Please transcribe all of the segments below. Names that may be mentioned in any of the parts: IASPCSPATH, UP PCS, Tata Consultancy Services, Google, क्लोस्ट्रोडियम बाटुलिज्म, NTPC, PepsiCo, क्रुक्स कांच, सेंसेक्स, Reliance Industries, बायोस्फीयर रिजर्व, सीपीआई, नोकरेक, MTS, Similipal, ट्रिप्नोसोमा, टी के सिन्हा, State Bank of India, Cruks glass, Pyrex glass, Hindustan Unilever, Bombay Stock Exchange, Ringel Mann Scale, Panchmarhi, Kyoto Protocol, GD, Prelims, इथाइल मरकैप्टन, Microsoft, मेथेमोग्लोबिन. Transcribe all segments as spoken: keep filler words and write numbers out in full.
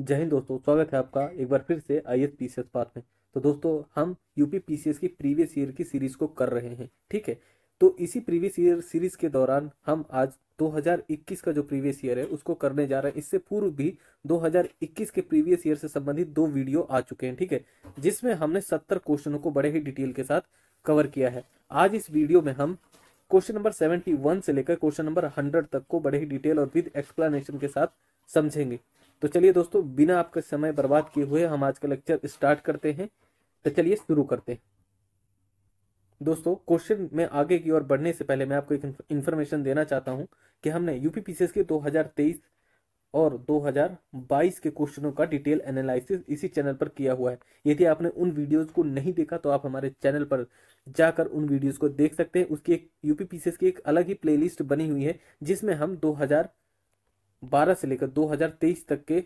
जय हिंद दोस्तों, स्वागत है आपका एक बार फिर से I S P C S path में। तो दोस्तों हम यूपी पी सी एस की प्रीवियस ईयर की सीरीज को कर रहे हैं, ठीक है। तो इसी प्रीवियस ईयर सीरीज के दौरान हम आज दो हज़ार इक्कीस का जो प्रीवियस ईयर है उसको करने जा रहे हैं। इससे पूर्व भी दो हज़ार इक्कीस के प्रीवियस ईयर से संबंधित दो वीडियो आ चुके हैं, ठीक है, जिसमें हमने सत्तर क्वेश्चनों को बड़े ही डिटेल के साथ कवर किया है। आज इस वीडियो में हम क्वेश्चन नंबर इकहत्तर से लेकर क्वेश्चन नंबर सौ तक को बड़े ही डिटेल और विद एक्सप्लेनेशन के साथ समझेंगे। तो चलिए दोस्तों, बिना आपका समय बर्बाद किए हुए हम आज का लेक्चर स्टार्ट करते हैं। तो चलिए शुरू करते हैं। दोस्तों क्वेश्चन में आगे की ओर बढ़ने से पहले मैं आपको एक इन्फॉर्मेशन देना चाहता हूं कि हमने यूपी पीसीएस के दो हज़ार तेईस और दो हज़ार बाईस के क्वेश्चनों का डिटेल एनालिसिस इसी चैनल पर किया हुआ है। यदि आपने उन वीडियोस को नहीं देखा तो आप हमारे चैनल पर जाकर उन वीडियोस को देख सकते हैं। उसकी एक यूपी पीसीएस की एक अलग ही प्लेलिस्ट बनी हुई है जिसमें हम दो हज़ार बारह से लेकर दो हज़ार तेईस तक के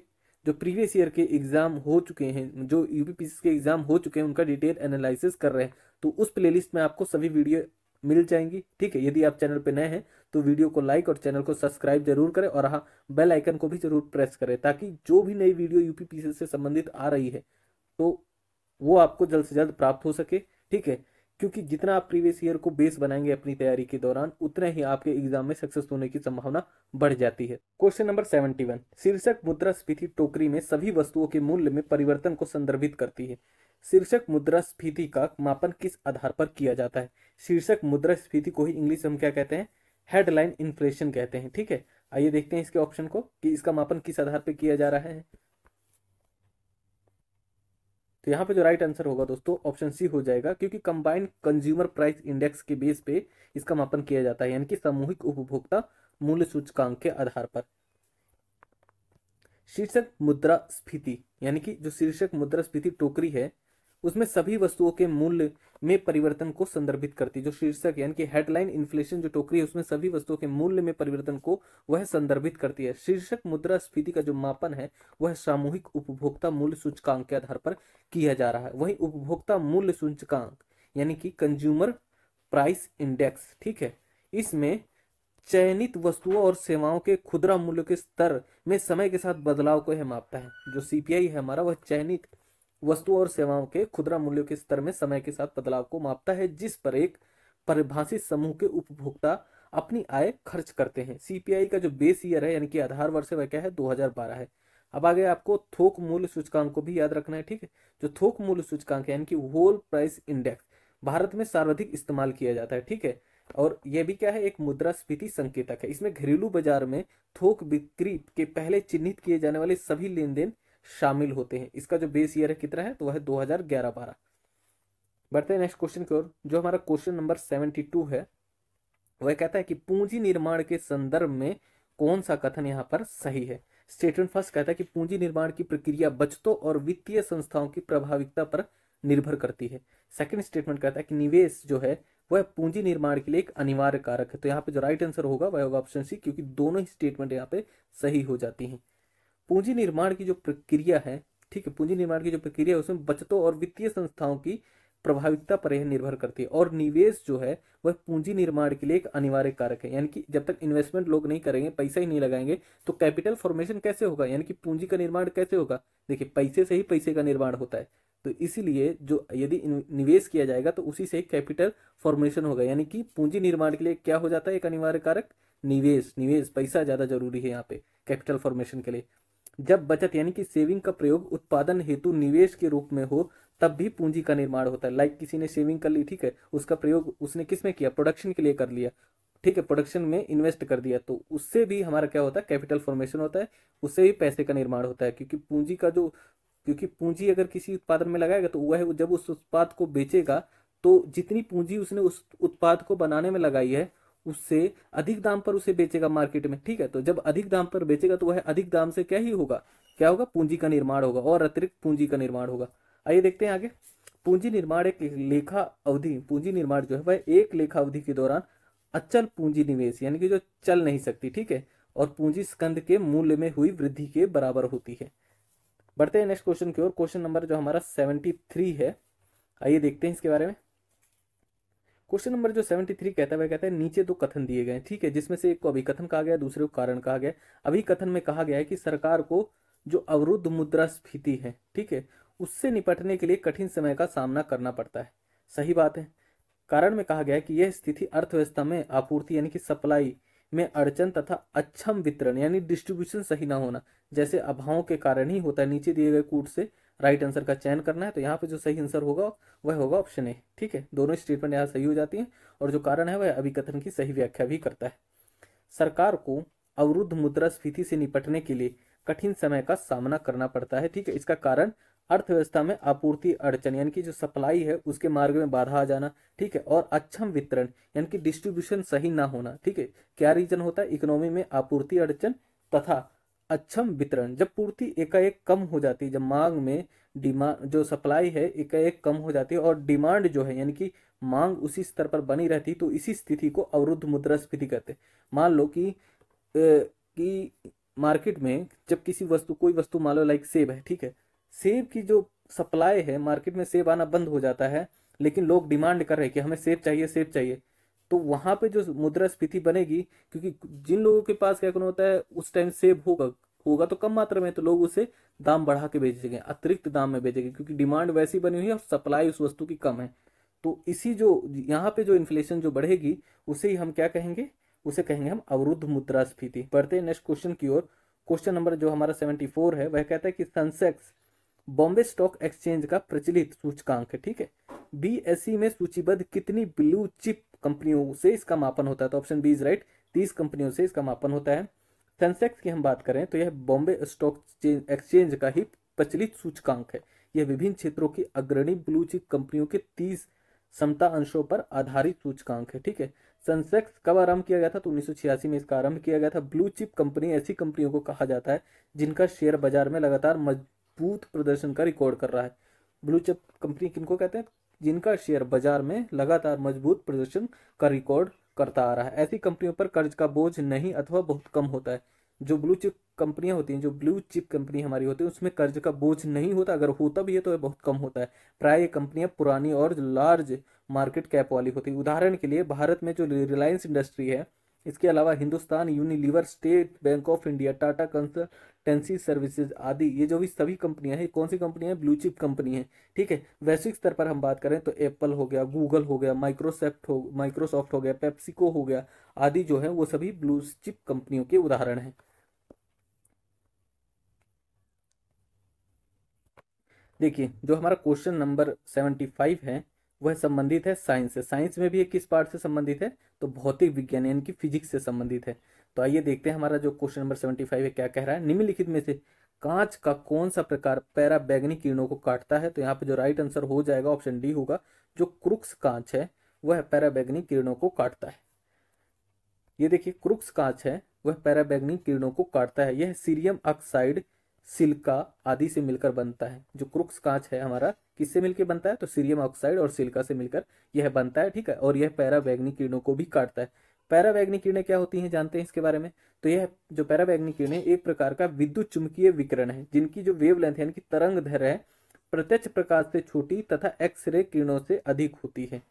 जो प्रीवियस ईयर के एग्जाम हो चुके हैं, जो यूपी पीसीएस के एग्जाम हो चुके हैं, उनका डिटेल एनालिसिस कर रहे हैं। तो उस प्लेलिस्ट में आपको सभी वीडियो मिल जाएंगी, ठीक है। यदि आप चैनल पर नए हैं तो वीडियो को लाइक और चैनल को सब्सक्राइब जरूर करें और हाँ, बेल आइकन को भी जरूर प्रेस करें ताकि जो भी नई वीडियो यूपी पीसीएस से संबंधित आ रही है तो वो आपको जल्द से जल्द प्राप्त हो सके, ठीक है। क्योंकि जितना आप प्रीवियस ईयर को बेस बनाएंगे अपनी तैयारी के दौरान, उतना ही आपके एग्जाम में सक्सेस होने की संभावना बढ़ जाती है। क्वेश्चन नंबर इकहत्तर, शीर्षक मुद्रास्फीति टोकरी में सभी वस्तुओं के मूल्य में परिवर्तन को संदर्भित करती है। शीर्षक मुद्रास्फीति का मापन किस आधार पर किया जाता है? शीर्षक मुद्रास्फीति को ही इंग्लिश में हम क्या कहते हैं? हेडलाइन इन्फ्लेशन कहते हैं, ठीक है। आइए देखते हैं इसके ऑप्शन को कि इसका मापन किस आधार पर किया जा रहा है। तो यहाँ पे जो राइट आंसर होगा दोस्तों ऑप्शन सी हो जाएगा, क्योंकि कंबाइंड कंज्यूमर प्राइस इंडेक्स के बेस पे इसका मापन किया जाता है, यानी कि सामूहिक उपभोक्ता मूल्य सूचकांक के आधार पर। शीर्षक मुद्रास्फीति यानी कि जो शीर्षक मुद्रास्फीति टोकरी है उसमें सभी वस्तुओं के मूल्य में परिवर्तन को संदर्भित करती है। जो शीर्षक यानी कि हेडलाइन इन्फ्लेशन जो टोकरी है उसमें सभी वस्तुओं के मूल्य में परिवर्तन को वह संदर्भित करती है। शीर्षक मुद्रास्फीति का जो मापन है वह सामूहिक उपभोक्ता मूल्य सूचकांक के आधार पर किया जा रहा है। वही उपभोक्ता मूल्य सूचकांक यानी कि कंज्यूमर प्राइस इंडेक्स, ठीक है, इसमें चयनित वस्तुओं और सेवाओं के खुदरा मूल्य के स्तर में समय के साथ बदलाव को यह मापता है। जो सीपीआई है हमारा, वह चयनित वस्तुओं और सेवाओं के खुदरा मूल्यों के स्तर में समय के साथ बदलाव को मापता है, जिस पर एक परिभाषित समूह के उपभोक्ता अपनी आय खर्च करते हैं। सीपीआई का जो बेस ईयर है यानी कि आधार वर्ष है वह क्या है? दो हज़ार बारह है। अब आगे आपको थोक मूल्य सूचकांक को भी याद रखना है, ठीक है। जो थोक मूल्य सूचकांक है यानी कि होल प्राइस इंडेक्स भारत में सर्वाधिक इस्तेमाल किया जाता है, ठीक है, और यह भी क्या है? एक मुद्रास्फीति संकेतक है। इसमें घरेलू बाजार में थोक बिक्री के पहले चिन्हित किए जाने वाले सभी लेन देन शामिल होते हैं। इसका जो बेस ईयर है कितना है? तो वह है दो हज़ार ग्यारह बारह। बढ़ते हैं नेक्स्ट क्वेश्चन की ओर। जो हमारा क्वेश्चन नंबर बहत्तर है वह कहता है कि पूंजी निर्माण के संदर्भ में कौन सा कथन यहाँ पर सही है? स्टेटमेंट फर्स्ट कहता है कि पूंजी निर्माण की प्रक्रिया बचतों और वित्तीय संस्थाओं की प्रभाविकता पर निर्भर करती है। सेकेंड स्टेटमेंट कहता है कि निवेश जो है वह पूंजी निर्माण के लिए एक अनिवार्य कारक है। तो यहाँ पे जो राइट आंसर होगा वह होगा ऑप्शन सी, क्योंकि दोनों ही स्टेटमेंट यहाँ पे सही हो जाती हैं। पूंजी निर्माण की जो प्रक्रिया है, ठीक है, पूंजी निर्माण की जो प्रक्रिया है उसमें बचतों और वित्तीय संस्थाओं की प्रभाविकता पर यह निर्भर करती है, और निवेश जो है वह पूंजी निर्माण के लिए एक अनिवार्य कारक है। यानी कि जब तक इन्वेस्टमेंट लोग नहीं करेंगे, पैसा ही नहीं लगाएंगे, तो कैपिटल फॉर्मेशन कैसे होगा? यानी कि पूंजी का निर्माण कैसे होगा? देखिए, पैसे से ही पैसे का निर्माण होता है। तो इसीलिए जो यदि निवेश किया जाएगा तो उसी से कैपिटल फॉर्मेशन होगा, यानी कि पूंजी निर्माण के लिए क्या हो जाता है? एक अनिवार्य कारक निवेश। निवेश पैसा ज्यादा जरूरी है यहाँ पे कैपिटल फॉर्मेशन के लिए। जब बचत यानी कि सेविंग का प्रयोग उत्पादन हेतु निवेश के रूप में हो तब भी पूंजी का निर्माण होता है। लाइक किसी ने सेविंग कर ली, ठीक है, उसका प्रयोग उसने किस में किया? प्रोडक्शन के लिए कर लिया, ठीक है, प्रोडक्शन में इन्वेस्ट कर दिया, तो उससे भी हमारा क्या होता है? कैपिटल फॉर्मेशन होता है, उससे भी पैसे का निर्माण होता है। क्योंकि पूंजी का जो क्योंकि पूंजी अगर किसी उत्पादन में लगाएगा तो वह जब उस उत्पाद को बेचेगा तो जितनी पूंजी उसने उस उत्पाद को बनाने में लगाई है उससे अधिक दाम पर उसे बेचेगा मार्केट में, ठीक है। तो जब अधिक दाम पर बेचेगा तो वह अधिक दाम से क्या ही होगा? क्या होगा? पूंजी का निर्माण होगा, और अतिरिक्त पूंजी का निर्माण होगा। आइए देखते हैं आगे। पूंजी निर्माण एक लेखा अवधि पूंजी निर्माण जो है वह एक लेखा अवधि के दौरान अचल पूंजी निवेश यानी कि जो चल नहीं सकती, ठीक है, और पूंजी स्कंध के मूल्य में हुई वृद्धि के बराबर होती है। बढ़ते हैं नेक्स्ट क्वेश्चन की ओर। क्वेश्चन नंबर जो हमारा तिहत्तर है, आइए देखते हैं इसके बारे में। क्वेश्चन नंबर जो तिहत्तर कहता है वह कहता है नीचे दो कथन दिए गए, ठीक है, जिसमें से एक को अभिकथन कहा गया, दूसरे को कारण कहा गया। अभिकथन में कहा गया है कि सरकार को जो अवरुद्ध मुद्रास्फीति है, ठीक है, उससे निपटने के लिए कठिन समय का सामना करना पड़ता है। सही बात है। कारण में कहा गया है कि यह स्थिति अर्थव्यवस्था में आपूर्ति यानी कि सप्लाई में अड़चन तथा अक्षम वितरण यानी डिस्ट्रीब्यूशन सही ना होना जैसे अभावों के कारण ही होता है। नीचे दिए गए कूट से राइट आंसर का चयन करना है, तो यहाँ पे जो सही आंसर होगा वह होगा ऑप्शन ए। ठीक है, दोनों स्टेटमेंट यहाँ सही हो जाती हैं और जो कारण है वह अभिकथन की सही व्याख्या भी करता है। सरकार को अवरुद्ध मुद्रास्फीति से निपटने के लिए कठिन समय का सामना करना पड़ता है, ठीक है। इसका कारण अर्थव्यवस्था में आपूर्ति अड़चन यानी कि जो सप्लाई है उसके मार्ग में बाधा आ जाना, ठीक है, और अक्षम वितरण यानी कि डिस्ट्रीब्यूशन सही ना होना, ठीक है। क्या रीजन होता है? इकोनॉमी में आपूर्ति अड़चन तथा अक्षम वितरण। जब पूर्ति एकाएक कम हो जाती है, जब मांग में डिमांड जो सप्लाई है एकाएक कम हो जाती है और डिमांड जो है यानी कि मांग उसी स्तर पर बनी रहती, तो इसी स्थिति को अवरुद्ध मुद्रास्फीति कहते हैं। मान लो कि, ए, कि मार्केट में जब किसी वस्तु कोई वस्तु मान लो लाइक सेब है, ठीक है, सेब की जो सप्लाई है मार्केट में सेब आना बंद हो जाता है, लेकिन लोग डिमांड कर रहे हैं कि हमें सेब चाहिए सेब चाहिए, तो वहां पे जो मुद्रास्फीति बनेगी, क्योंकि जिन लोगों के पास क्या होता है उस टाइम सेब होगा होगा तो कम मात्रा में, तो लोग उसे दाम बढ़ा के बेचेंगे, अतिरिक्त दाम में बेचेंगे, क्योंकि डिमांड वैसी बनी हुई है और सप्लाई उस वस्तु की कम है। तो इसी जो यहाँ पे जो इन्फ्लेशन जो बढ़ेगी उसे ही हम क्या कहेंगे, उसे कहेंगे हम अवरुद्ध मुद्रास्फीति। बढ़ते हैं नेक्स्ट क्वेश्चन की ओर। क्वेश्चन नंबर जो हमारा सेवेंटी फोर है वह कहता है कि सेंसेक्स बॉम्बे स्टॉक एक्सचेंज का प्रचलित सूचकांक है, ठीक है, बीएसई में सूचीबद्ध कितनी ब्लू चिप कंपनियों से इसका मापन होता है? तो ऑप्शन बी इज राइट, तीस कंपनियों से इसका मापन होता है। सेंसेक्स की हम बात करें तो यह बॉम्बे स्टॉक एक्सचेंज का ही प्रचलित सूचकांक है। यह विभिन्न क्षेत्रों की अग्रणी ब्लू चिप कंपनियों के तीस समता अंशों पर आधारित सूचकांक है, ठीक है। सेंसेक्स कब आरंभ किया गया था? तो उन्नीस सौ छियासी में इसका आरंभ किया गया था। ब्लू चिप कंपनी ऐसी कंपनियों को कहा जाता है जिनका शेयर बाजार में लगातार मजबूत प्रदर्शन का रिकॉर्ड कर रहा है। ब्लू चिप कंपनी किनको कहते हैं? जिनका शेयर बाजार में लगातार मजबूत प्रदर्शन का रिकॉर्ड करता आ रहा है। ऐसी कंपनियों पर कर्ज का बोझ नहीं अथवा बहुत कम होता है। जो ब्लू चिप कंपनियां होती हैं, जो ब्लू चिप कंपनी हमारी होती है, उसमें कर्ज का बोझ नहीं होता, अगर होता भी है तो यह बहुत कम होता है। प्राय ये कंपनियां पुरानी और लार्ज मार्केट कैप वाली होती है। उदाहरण के लिए भारत में जो रिलायंस इंडस्ट्री है, इसके अलावा Hindustan Unilever, state bank of India, Tata consultancy services आदि, ये जो भी सभी कंपनियां हैं, कौन सी कंपनियां हैं? ब्लू चिप कंपनी है, ठीक है। वैश्विक स्तर पर हम बात करें तो एप्पल हो गया, गूगल हो गया, माइक्रोसॉफ्ट हो माइक्रोसॉफ्ट हो गया, पेप्सिको हो गया आदि जो है वो सभी ब्लू चिप कंपनियों के उदाहरण हैं। देखिए जो हमारा क्वेश्चन नंबर सेवेंटी फाइव है वह संबंधित है साइंस से। साइंस में भी एक किस पार्ट से संबंधित है? तो भौतिक विज्ञान यानी कि फिजिक्स से संबंधित है। तो आइए देखते हैं हमारा जो क्वेश्चन नंबर सेवेंटी फाइव है क्या कह रहा है। निम्नलिखित में से कांच का कौन सा प्रकार पराबैंगनी किरणों को काटता है? तो यहाँ पे जो राइट आंसर हो जाएगा ऑप्शन डी होगा, जो क्रुक्स कांच है वह पराबैंगनी किरणों को काटता है। ये देखिए क्रुक्स कांच है वह पराबैंगनी किरणों को काटता है। यह सीरियम ऑक्साइड, सिलिका आदि से मिलकर बनता है। जो क्रुक्स कांच है हमारा किससे मिलकर बनता है? तो सीरियम ऑक्साइड और सिलिका से मिलकर यह बनता है, ठीक है, और यह पराबैंगनी किरणों को भी काटता है। पराबैंगनी किरणें क्या होती हैं जानते हैं इसके बारे में? तो यह जो पराबैंगनी किरणें एक प्रकार का विद्युत चुंबकीय विकिरण है जिनकी जो वेवलेंथ यानी कि तरंग दैर्घ्य है प्रत्यक्ष प्रकाश से छोटी तथा एक्सरे किरणों से अधिक होती है,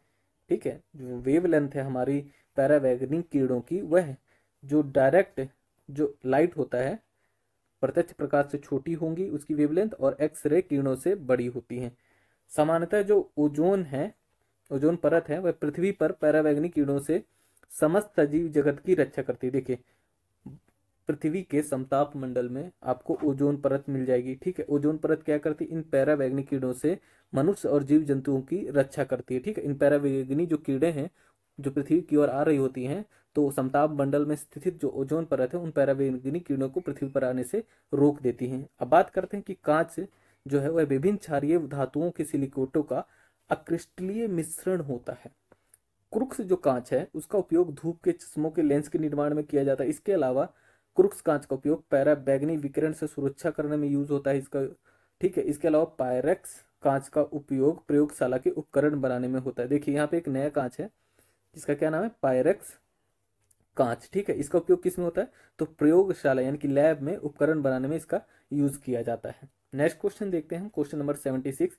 ठीक है। जो वेवलेंथ है हमारी पराबैंगनी किरणों की वह जो डायरेक्ट जो लाइट होता है प्रत्यक्ष प्रकाश से छोटी होंगी उसकी वेवलेंथ, और एक्सरे किरणों से बड़ी होती हैं। सामान्यतः जो ओजोन है, ओजोन परत है, वह पृथ्वी पर पराबैंगनी किरणों से समस्त सजीव जगत की रक्षा करती है। देखिए पृथ्वी के समताप मंडल में आपको ओजोन परत मिल जाएगी, ठीक है। ओजोन परत क्या करती है? इन पराबैंगनी किरणों से मनुष्य और जीव जंतुओं की रक्षा करती है, ठीक है। इन पराबैंगनी जो किरणें हैं जो पृथ्वी की ओर आ रही होती हैं, तो समताप मंडल में स्थित जो ओजोन परत है उन पराबैंगनी किरणों को पृथ्वी पर आने से रोक देती हैं। अब बात करते हैं कि कांच जो है वह विभिन्न क्षारीय धातुओं के सिलिकेटों का अक्रिस्टलीय मिश्रण होता है। क्रुक्स जो कांच है उसका उपयोग धूप के चश्मों के लेंस के निर्माण में किया जाता है। इसके अलावा क्रुक्स कांच का उपयोग पराबैंगनी विकिरण से सुरक्षा करने में यूज होता है इसका, ठीक है। इसके अलावा पायरेक्स कांच का उपयोग प्रयोगशाला के उपकरण बनाने में होता है। देखिए यहाँ पे एक नया कांच है जिसका क्या नाम है? पायरेक्स कांच, ठीक है। इसका उपयोग किस में होता है? तो प्रयोगशाला यानी कि लैब में उपकरण बनाने में इसका यूज किया जाता है। नेक्स्ट क्वेश्चन देखते हैं, क्वेश्चन नंबर सेवेंटी सिक्स।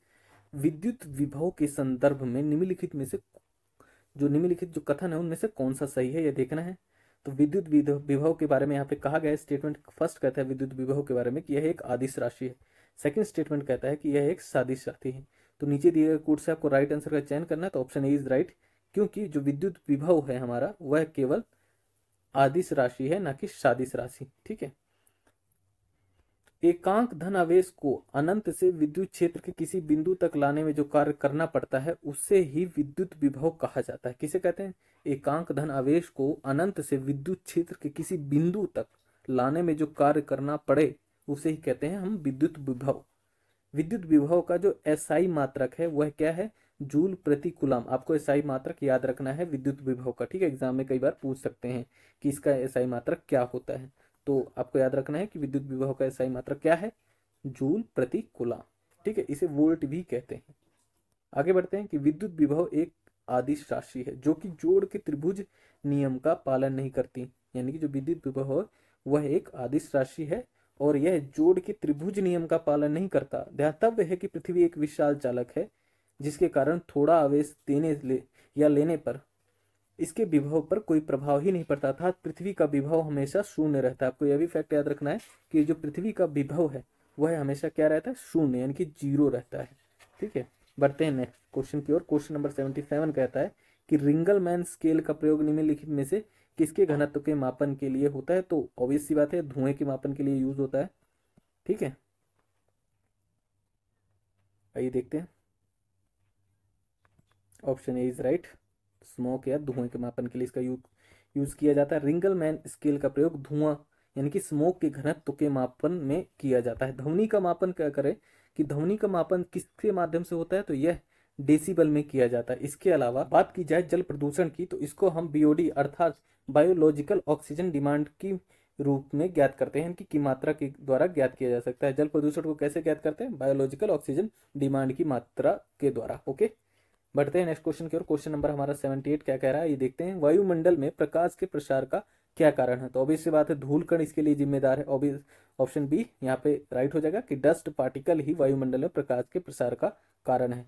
विद्युत विभव के संदर्भ में निम्नलिखित में से जो निम्नलिखित जो कथन है उनमें से कौन सा सही है यह देखना है। तो विद्युत विभव के बारे में यहाँ पे कहा गया है। स्टेटमेंट फर्स्ट कहता है विद्युत विभव के बारे में कि यह एक आदिश राशि है। सेकंड स्टेटमेंट कहता है कि यह एक सादिश राशि है। तो नीचे दिए गए कोड से आपको राइट आंसर का चयन करना है। तो ऑप्शन ए इज राइट, क्योंकि जो विद्युत विभव है हमारा वह केवल आदिश राशि है, ना कि सादिश राशि। ठीक है। एकांक धन आवेश को अनंत से विद्युत क्षेत्र के किसी बिंदु तक लाने में जो कार्य करना पड़ता है उसे ही विद्युत विभव कहा जाता है। किसे कहते हैं? एकांक धन आवेश को अनंत से विद्युत क्षेत्र के किसी बिंदु तक लाने में जो कार्य करना पड़े उसे ही कहते हैं हम विद्युत विभव। विद्युत विभव का जो एसआई मात्रक है वह क्या है? जूल प्रति कूलम। आपको एसआई मात्रक याद रखना है विद्युत विभव का। ठीक है, एग्जाम में कई बार पूछ सकते हैं कि इसका एसआई मात्रक क्या होता है। तो आपको याद रखना है कि विद्युत विभव का एसआई मात्रक क्या है? जूल प्रति कूलम। ठीक है, इसे वोल्ट भी कहते हैं। आगे बढ़ते हैं कि विद्युत विभव एक आदिश राशि है जो कि जोड़ के त्रिभुज नियम का पालन नहीं करती। यानी कि जो विद्युत विभव है वह एक आदिश राशि है और यह जोड़ के त्रिभुज नियम का पालन नहीं करता। ध्यातव्य है कि पृथ्वी एक विशाल चालक है जिसके कारण थोड़ा आवेश देने ले या लेने पर इसके विभव पर कोई प्रभाव ही नहीं पड़ता, अर्थात पृथ्वी का विभव हमेशा शून्य रहता है। आपको यह भी फैक्ट याद रखना है कि जो पृथ्वी का विभव है वह हमेशा क्या रहता है? शून्य, यानी कि जीरो रहता है। ठीक है, बढ़ते हैं नेक्स्ट क्वेश्चन की ओर। क्वेश्चन नंबर सतहत्तर कहता है कि रिंगल मैन स्केल का प्रयोग निम्नलिखित में से किसके घनत्व के मापन के लिए होता है? तो ऑब्वियस सी बात है धुएं के मापन के लिए यूज होता है। ठीक है, आइए देखते हैं। Option A is right, smoke या धुएं के मापन के लिए इसका यूज यूज किया जाता है। रिंगल मैन स्केल का प्रयोग धुआं यानी कि स्मोक के घनत्व के मापन में किया जाता है। ध्वनि का मापन क्या करें कि ध्वनि का मापन किसके माध्यम से होता है? तो यह डेसिबल में किया जाता है। इसके अलावा बात की जाए जल प्रदूषण की तो इसको हम बीओडी अर्थात बायोलॉजिकल ऑक्सीजन डिमांड की रूप में ज्ञात करते हैं कि, कि मात्रा के द्वारा ज्ञात किया जा सकता है। जल प्रदूषण को कैसे ज्ञात करते हैं? बायोलॉजिकल ऑक्सीजन डिमांड की मात्रा के द्वारा। ओके, बढ़ते हैं नेक्स्ट क्वेश्चन की ओर। क्वेश्चन नंबर हमारा अठहत्तर क्या कह रहा है ये देखते हैं। वायुमंडल में प्रकाश के प्रसार का क्या कारण है? तो ऑब्वियस सी बात है धूल कण इसके लिए जिम्मेदार है। ऑब्वियस ऑप्शन बी यहाँ पे राइट हो जाएगा कि डस्ट पार्टिकल ही वायुमंडल में प्रकाश के प्रसार का कारण है।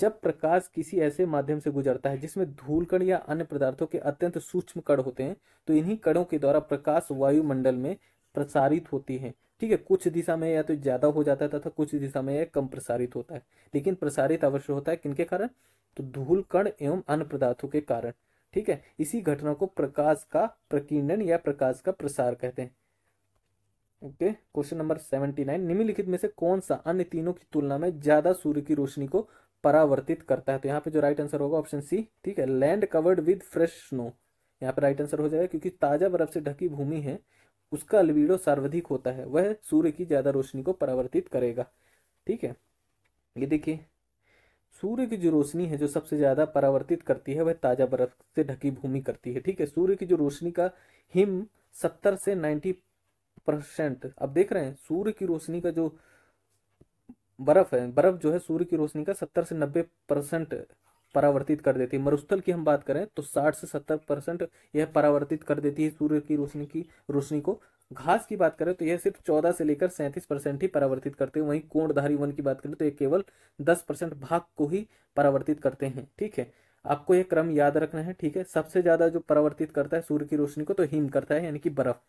जब प्रकाश किसी ऐसे माध्यम से गुजरता है जिसमें धूल कण या अन्य पदार्थों के अत्यंत सूक्ष्म कण होते हैं तो इन्हीं कणों के द्वारा प्रकाश वायुमंडल में प्रसारित होती है। ठीक है, कुछ दिशा में या तो ज्यादा हो जाता है तथा कुछ दिशा में यह कम प्रसारित होता है, लेकिन प्रसारित अवश्य होता है। किनके कारण? तो धूल कण एवं अन्य पदार्थों के कारण। ठीक है, इसी घटना को प्रकाश का प्रकीर्णन या प्रकाश का प्रसार कहते हैं। ओके, क्वेश्चन नंबर उन्यासी, निम्नलिखित में से कौन सा अन्य तीनों की तुलना में ज्यादा सूर्य की रोशनी को परावर्तित करता है? तो यहाँ पे जो राइट आंसर होगा ऑप्शन सी। ठीक है, land covered with fresh snow यहाँ पे राइट आंसर हो जाएगा, क्योंकि ताजा बर्फ से ढकी भूमि है उसका अल्बिडो सर्वाधिक होता है, वह सूर्य की ज्यादा रोशनी को परावर्तित करेगा। ठीक है, ये देखिए सूर्य की जो रोशनी है जो सबसे ज्यादा परावर्तित करती है वह ताजा बर्फ से ढकी भूमि करती है। ठीक है, सूर्य की जो रोशनी का हिम सत्तर से नब्बे परसेंट। अब देख रहे हैं सूर्य की रोशनी का जो बर्फ है, बर्फ जो है सूर्य की रोशनी का सत्तर से नब्बे परसेंट परावर्तित कर देती है। मरुस्थल की हम बात करें तो साठ से सत्तर परसेंट यह परावर्तित कर देती है सूर्य की रोशनी की रोशनी को। घास की बात करें तो यह सिर्फ चौदह से लेकर सैंतीस परसेंट ही परावर्तित करते हैं। वहीं कोणधारी वन की बात करें तो यह केवल दस परसेंट भाग को ही परावर्तित करते हैं। ठीक है, आपको यह क्रम याद रखना है। ठीक है, सबसे ज्यादा जो परावर्तित करता है सूर्य की रोशनी को तो हिम करता है, यानी कि बर्फ।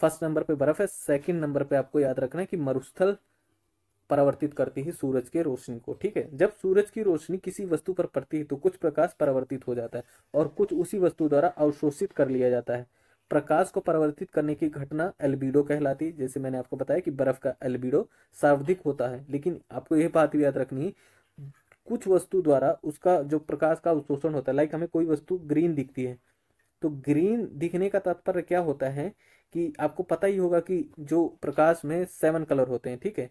फर्स्ट नंबर पे बर्फ है, सेकेंड नंबर पे आपको याद रखना है कि मरुस्थल परावर्तित करती है सूरज के रोशनी को। ठीक है, जब सूरज की रोशनी किसी वस्तु पर पड़ती है तो कुछ प्रकाश परावर्तित हो जाता है और कुछ उसी वस्तु द्वारा अवशोषित कर लिया जाता है। प्रकाश को परावर्तित करने की घटना एल्बिडो कहलाती है। जैसे मैंने आपको बताया कि बर्फ का एल्बिडो सर्वाधिक होता है, लेकिन आपको यह बात भी याद रखनी है कुछ वस्तु द्वारा उसका जो प्रकाश का अवशोषण होता है। लाइक हमें कोई वस्तु ग्रीन दिखती है तो ग्रीन दिखने का तात्पर्य क्या होता है कि आपको पता ही होगा कि जो प्रकाश में सेवन कलर होते हैं। ठीक है,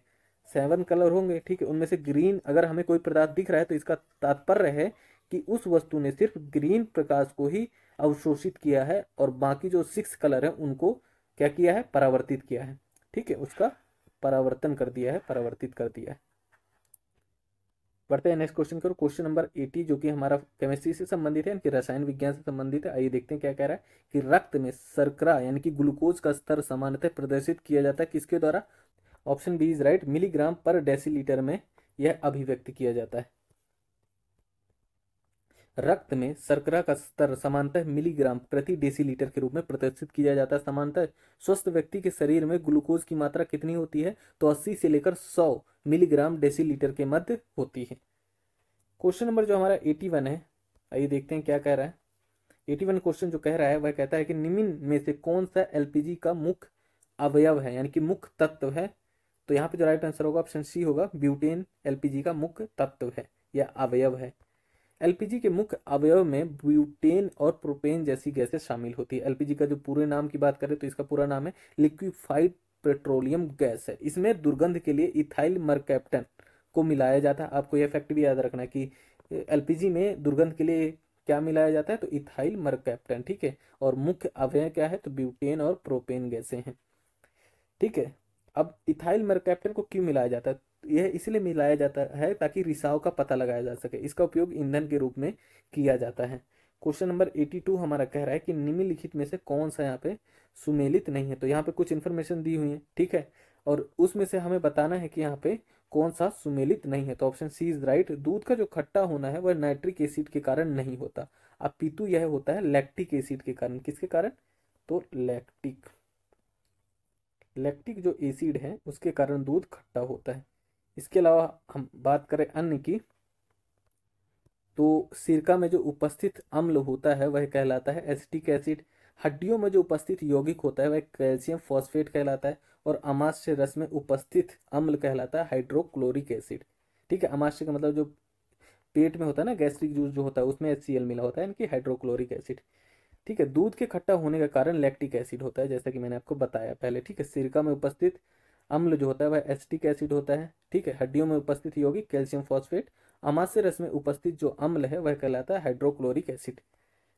सेवन कलर होंगे। ठीक है, उनमें से ग्रीन अगर हमें कोई पदार्थ दिख रहा है तो इसका तात्पर्य है कि उस वस्तु ने सिर्फ ग्रीन प्रकाश को ही अवशोषित किया है और बाकी जो सिक्स कलर है उनको क्या किया है? परावर्तित किया है। ठीक है, उसका परावर्तन कर दिया है, परावर्तित कर दिया है। बढ़ते हैं नेक्स्ट क्वेश्चन की ओर। क्वेश्चन नंबर अस्सी जो कि हमारा केमिस्ट्री से संबंधित है, यानी कि रसायन विज्ञान से संबंधित है। आइए देखते हैं क्या कह रहा है कि रक्त में शर्करा यानी कि ग्लूकोज का स्तर सामान्यतः प्रदर्शित किया जाता है किसके द्वारा? Option B is right, milligram पर डेसीलीटर में यह अभिव्यक्त किया जाता है। रक्त में शर्करा का स्तर सामान्यतः मिलीग्राम प्रति डेसीलीटर के रूप में प्रदर्शित किया जाता है। सामान्यतः स्वस्थ व्यक्ति के शरीर में ग्लूकोज की मात्रा कितनी होती है, तो अस्सी से लेकर सौ मिलीग्राम डेसीलीटर के मध्य होती है। क्वेश्चन नंबर जो हमारा इक्यासी है, आइए देखते हैं क्या कह रहा है। इक्यासी क्वेश्चन जो कह रहा है वह कहता है कि निम्न में से कौन सा एलपीजी का मुख्य अवयव है, यानी कि मुख्य तत्व है। तो यहाँ पे जो राइट आंसर होगा ऑप्शन सी होगा, ब्यूटेन एलपीजी का मुख्य तत्व है या अवयव है। एलपीजी के मुख्य अवयव में ब्यूटेन और प्रोपेन जैसी गैसें शामिल होती है। एलपीजी का जो पूरे नाम की बात करें तो इसका पूरा नाम है लिक्विफाइड पेट्रोलियम गैस है। इसमें दुर्गंध के लिए इथाइल मरकैप्टन को मिलाया जाता है। आपको यह फैक्ट भी याद रखना है कि एलपीजी में दुर्गंध के लिए क्या मिलाया जाता है, तो इथाइल मरकैप्टन, ठीक है। और मुख्य अवयव क्या है, तो ब्यूटेन और प्रोपेन गैसें हैं, ठीक है। अब इथाइल मरकैप्टन को क्यों मिलाया जाता है, यह इसलिए मिलाया जाता है ताकि रिसाव का पता लगाया जा सके। इसका उपयोग ईंधन के रूप में किया जाता है। क्वेश्चन नंबर बयासी हमारा कह रहा है कि निम्नलिखित में से कौन सा यहाँ पे सुमेलित नहीं है। तो यहाँ पे कुछ इन्फॉर्मेशन दी हुई है, ठीक है, और उसमें से हमें बताना है कि यहाँ पे कौन सा सुमेलित नहीं है। तो ऑप्शन सी इज राइट। दूध का जो खट्टा होना है वह नाइट्रिक एसिड के कारण नहीं होता, अपितु यह होता है लैक्टिक एसिड के कारण। किसके कारण, तो लैक्टिक लैक्टिक जो एसिड है उसके कारण दूध खट्टा होता है। इसके अलावा हम बात करें अन्न की, तो सिरका में जो उपस्थित अम्ल होता है वह कहलाता है एसिटिक एसिड। हड्डियों में जो उपस्थित यौगिक होता है वह कैल्शियम फॉस्फेट कहलाता है। और अमाश्य रस में उपस्थित अम्ल कहलाता है हाइड्रोक्लोरिक एसिड, ठीक है। अमाश्य का मतलब जो पेट में होता है ना, गैस्ट्रिक जूस जो होता है उसमें एच सी एल मिला होता है, इनकी हाइड्रोक्लोरिक एसिड, ठीक है। दूध के खट्टा होने का कारण लैक्टिक एसिड होता है, जैसा कि मैंने आपको बताया पहले, ठीक है। सिरका में उपस्थित अम्ल जो होता है वह एसिटिक एसिड होता है, ठीक है। हड्डियों में उपस्थित यौगिक कैल्शियम फॉस्फेट। अमाश्य रस में उपस्थित जो अम्ल है वह कहलाता है हाइड्रोक्लोरिक एसिड।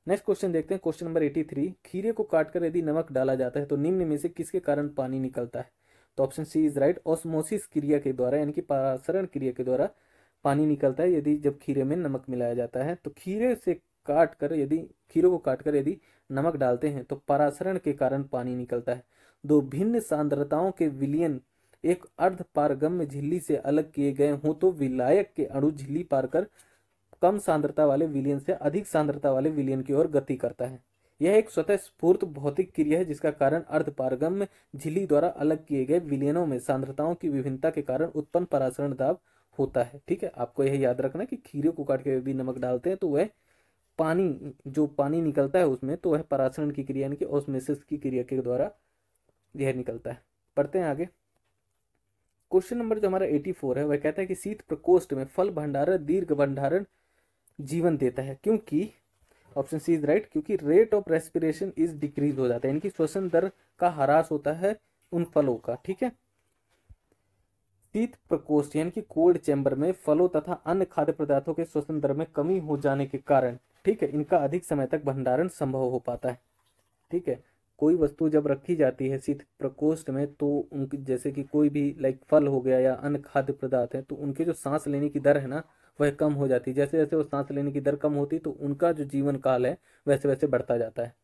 नेक्स्ट क्वेश्चन देखते हैं, क्वेश्चन नंबर तिरासी। खीरे को काटकर यदि नमक डाला जाता है तो निम्न में से किसके कारण पानी निकलता है, तो option C is right, osmosis क्रिया के द्वारा, यानी कि पारासरण क्रिया के द्वारा पानी निकलता है यदि जब खीरे में नमक मिलाया जाता है। तो खीरे से काट कर यदि खीरों को काटकर यदि नमक डालते हैं तो परासरण के कारण पानी निकलता है। दो भिन्न सांद्रताओं के विलयन एक अर्ध पारगम्य झिल्ली से अलग किए गए हों तो विलायक के अणु झिल्ली पार कर कम सांद्रता वाले विलयन से अधिक सांद्रता वाले विलयन की ओर गति करता है। यह एक स्वतः स्फूर्त भौतिक क्रिया है जिसका कारण अर्ध पारगम्य झिल्ली द्वारा अलग किए गए विलयनों में सांद्रताओं की विभिन्नता के कारण उत्पन्न परासरण दाब होता है, ठीक है। आपको यह याद रखना कि खीरे को काट के यदि नमक डालते हैं तो वह पानी जो पानी निकलता है उसमें, तो वह परासरण की क्रिया यानी कि ऑस्मोसिस की क्रिया के द्वारा यह निकलता है। पढ़ते हैं आगे। क्वेश्चन नंबर जो हमारा चौरासी है वह कहता है कि शीत प्रकोष्ठ में फल भंडारण दीर्घ भंडारण जीवन देता है क्योंकि, ऑप्शन सी इज राइट, क्योंकि rate of respiration is decrease हो जाता है, यानी कि श्वसन दर का ह्रास होता है उन फलों का, ठीक है। शीत प्रकोष्ठ यानी कि कोल्ड चैम्बर में फलों तथा अन्य खाद्य पदार्थों के श्वसन दर में कमी हो जाने के कारण, ठीक है, इनका अधिक समय तक भंडारण संभव हो पाता है, ठीक है। कोई वस्तु जब रखी जाती है शीत प्रकोष्ठ में तो उनकी, जैसे कि कोई भी लाइक फल हो गया या अन्य खाद्य पदार्थ है, तो उनके जो सांस लेने की दर है ना वह कम हो जाती है। जैसे जैसे वो सांस लेने की दर कम होती तो उनका जो जीवन काल है वैसे वैसे बढ़ता जाता है।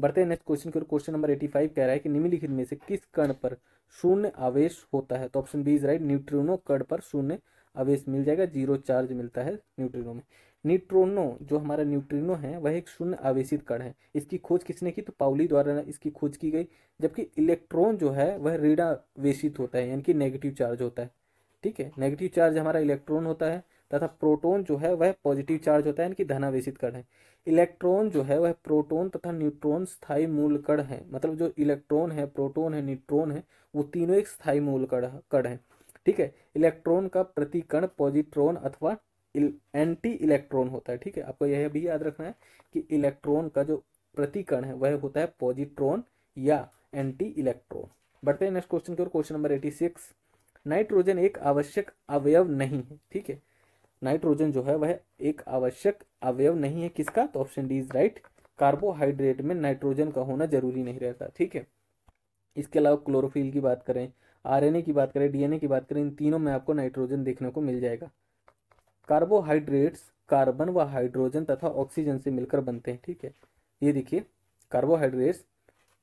बढ़ते हैं नेक्स्ट क्वेश्चन की ओर। क्वेश्चन नंबर पचासी कह रहा है कि निम्नलिखित में से किस कण पर शून्य आवेश होता है, तो option B is right, neutrino कण पर शून्य आवेश मिल जाएगा, जीरो चार्ज मिलता है न्यूट्रिनो में। न्यूट्रोनो जो हमारा न्यूट्रिनो है वह एक शून्य आवेशित कण है। इसकी खोज किसने की, तो पाउली द्वारा इसकी खोज की गई। जबकि इलेक्ट्रॉन जो है वह ऋणावेशित होता है, यानी कि नेगेटिव चार्ज होता है, ठीक है। नेगेटिव चार्ज हमारा इलेक्ट्रॉन होता है तथा प्रोटॉन जो है वह पॉजिटिव चार्ज होता है, यानी कि धनावेशित कण है। इलेक्ट्रॉन जो है वह प्रोटॉन तथा न्यूट्रॉन स्थायी मूल कण है, मतलब जो इलेक्ट्रॉन है, प्रोटॉन है, न्यूट्रॉन है, वो तीनों एक स्थायी मूल कण है, ठीक है। इलेक्ट्रॉन का प्रतिकण पॉजिट्रॉन अथवा एंटी इलेक्ट्रॉन होता है, ठीक है। आपको यह भी याद रखना है कि इलेक्ट्रॉन का जो प्रतिकण है वह होता है पॉजिट्रॉन या एंटी इलेक्ट्रॉन। बढ़ते हैं नेक्स्ट क्वेश्चन की ओर। क्वेश्चन नंबर छियासी। नाइट्रोजन एक आवश्यक अवयव नहीं है, ठीक है। नाइट्रोजन जो है वह एक आवश्यक अवयव नहीं है किसका, तो option D is right, carbohydrate में नाइट्रोजन का होना जरूरी नहीं रहता, ठीक है। इसके अलावा क्लोरोफिल की बात करें, आर एन ए की बात करें, डी एन ए की बात करें, इन तीनों में आपको नाइट्रोजन देखने को मिल जाएगा। कार्बोहाइड्रेट्स कार्बन व हाइड्रोजन तथा ऑक्सीजन से मिलकर बनते हैं, ठीक है। ये देखिए, कार्बोहाइड्रेट्स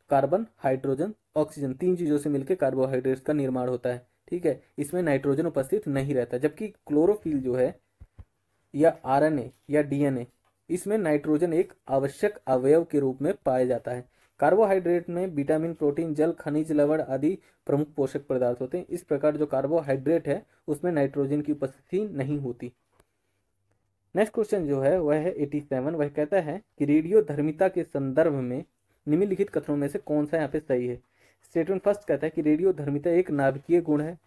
कार्बन, हाइड्रोजन, ऑक्सीजन, तीन चीज़ों से मिलकर कार्बोहाइड्रेट्स का निर्माण होता है, ठीक है। इसमें नाइट्रोजन उपस्थित नहीं रहता। जबकि क्लोरोफिल जो है या आर एन ए या डी एन ए इसमें नाइट्रोजन एक आवश्यक अवयव के रूप में पाया जाता है। कार्बोहाइड्रेट में विटामिन, प्रोटीन, जल, खनिज लवण आदि प्रमुख पोषक पदार्थ होते हैं। इस प्रकार जो कार्बोहाइड्रेट है उसमें नाइट्रोजन की उपस्थिति नहीं होती। नेक्स्ट क्वेश्चन जो है वह है सत्तासी। वह कहता है कि रेडियोधर्मिता के संदर्भ में निम्नलिखित कथनों में से कौन सा यहाँ पे सही है। स्टेटमेंट फर्स्ट कहता है कि रेडियोधर्मिता एक नाभिकीय गुण है,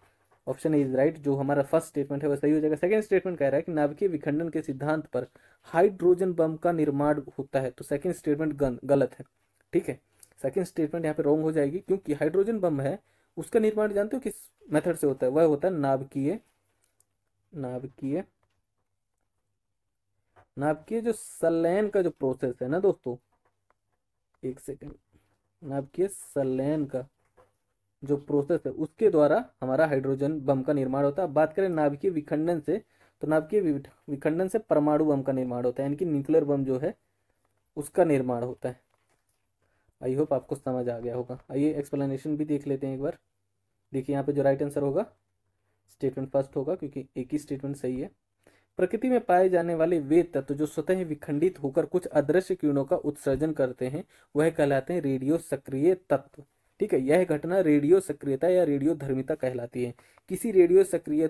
ऑप्शन इज राइट। जो हमारा फर्स्ट स्टेटमेंट है वह सही हो जाएगा। सेकंड स्टेटमेंट कह रहा है कि नाभिकीय विखंडन के सिद्धांत पर हाइड्रोजन बम का निर्माण होता है, तो सेकंड स्टेटमेंट गलत है। ठीक है, सेकंड स्टेटमेंट यहाँ पे रॉन्ग हो जाएगी, क्योंकि हाइड्रोजन बम है उसका निर्माण जानते हो किस मेथड से होता है, वह होता है नाभिकीय नाभिकीय नाभिकीय जो सलैन का जो प्रोसेस है ना दोस्तों, एक सेकेंड, नाभिकीय सलैन का जो प्रोसेस है उसके द्वारा हमारा हाइड्रोजन बम का निर्माण होता है। बात करें नाभिकीय विखंडन से, तो नाभिकीय विखंडन से परमाणु बम का निर्माण होता है, यानी कि न्यूक्लियर बम जो है उसका निर्माण होता है। आई होप आपको समझ आ गया होगा। आइए एक्सप्लेनेशन भी देख लेते हैं एक बार। देखिए यहाँ पे जो राइट आंसर होगा स्टेटमेंट फर्स्ट होगा, क्योंकि एक ही स्टेटमेंट सही है। प्रकृति में पाए जाने वाले वे तत्व जो स्वतः विखंडित होकर कुछ अदृश्य किरणों का उत्सर्जन करते हैं वह कहलाते हैं रेडियो सक्रिय तत्व। ठीक है, यह घटना रेडियो सक्रियता या रेडियो धर्मिता कहलाती है। किसी रेडियो सक्रिय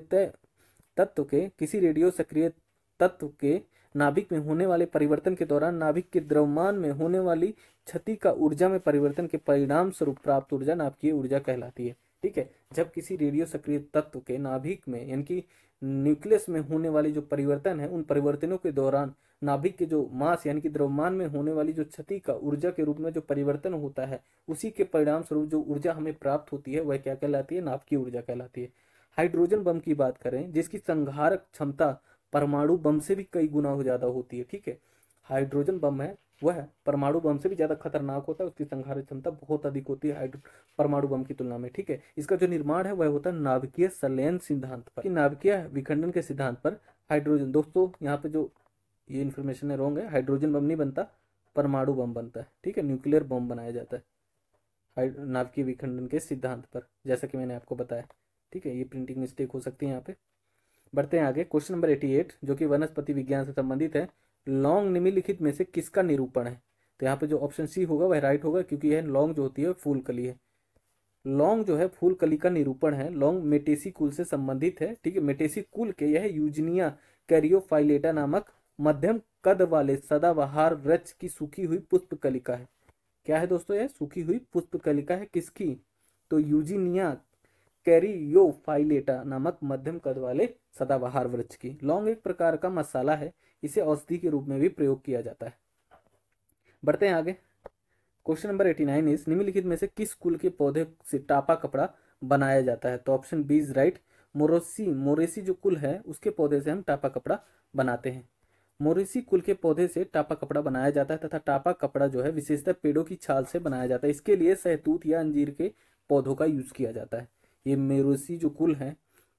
तत्व के किसी रेडियो सक्रिय तत्व के नाभिक में होने वाले परिवर्तन के दौरान नाभिक के द्रव्यमान में होने वाली क्षति का ऊर्जा में परिवर्तन के परिणाम स्वरूप प्राप्त ऊर्जा नाभिकीय ऊर्जा कहलाती है। ठीक है, जब किसी रेडियो सक्रिय तत्व के नाभिक में यानी कि न्यूक्लियस में होने वाले जो परिवर्तन है उन परिवर्तनों के दौरान नाभिक के जो मास यानी कि द्रव्यमान में होने वाली जो क्षति का ऊर्जा के रूप में जो परिवर्तन होता है उसी के परिणाम स्वरूप जो ऊर्जा हमें प्राप्त होती है वह क्या कहलाती है, नाभिकीय ऊर्जा कहलाती है। हाइड्रोजन बम की बात करें जिसकी संघारक क्षमता परमाणु बम से भी कई गुना ज्यादा होती है। ठीक है, हाइड्रोजन बम है वह परमाणु बम से भी ज्यादा खतरनाक होता है, उसकी संघारक क्षमता बहुत अधिक होती है परमाणु बम की तुलना में। ठीक है, इसका जो निर्माण है वह होता है नाभिकीय संलयन सिद्धांत पर, नाभिकीय विखंडन के सिद्धांत पर। हाइड्रोजन दोस्तों यहाँ पे जो ये इन्फॉर्मेशन है रॉन्ग है, हाइड्रोजन बम नहीं बनता, परमाणु बम बनता है। ठीक है, न्यूक्लियर बम बनाया जाता है नाभिकीय विखंडन के सिद्धांत पर, जैसा कि मैंने आपको बताया। ठीक है, ये प्रिंटिंग मिस्टेक हो सकती है यहाँ पे। बढ़ते हैं आगे। क्वेश्चन नंबर अठासी जो कि वनस्पति विज्ञान से संबंधित है, लौंग निम्नलिखित में से किसका निरूपण है। तो यहाँ पे जो ऑप्शन सी होगा वह राइट होगा, क्योंकि यह लौंग जो होती है फूल कली है। लौंग जो है फूल कली का निरूपण है। लौंग मेटेसी कुल से संबंधित है। ठीक है, मेटेसी कुल के यह यूजनिया कैरियोफाइलेटा नामक मध्यम कद वाले सदाबहार वृक्ष की सूखी हुई पुष्पकलिका है। क्या है दोस्तों, यह सूखी हुई पुष्पकलिका है किसकी, तो यूजिनिया कैरियोफाइलेटा नामक मध्यम कद वाले सदाबहार वृक्ष की। लौंग एक प्रकार का मसाला है, इसे औषधि के रूप में भी प्रयोग किया जाता है। बढ़ते हैं आगे। क्वेश्चन नंबर नवासी इस निम्नलिखित में से किस कुल के पौधे से टापा कपड़ा बनाया जाता है, तो ऑप्शन बी इज राइट। मोरेसी मोरेसी जो कुल है उसके पौधे से हम टापा कपड़ा बनाते हैं। मोरेसी कुल के पौधे से टापा कपड़ा बनाया जाता है तथा टापा कपड़ा जो है विशेषतः पेड़ों की छाल से बनाया जाता है। इसके लिए सहतूत या अंजीर के पौधों का यूज किया जाता है। ये मोरेसी जो कुल है,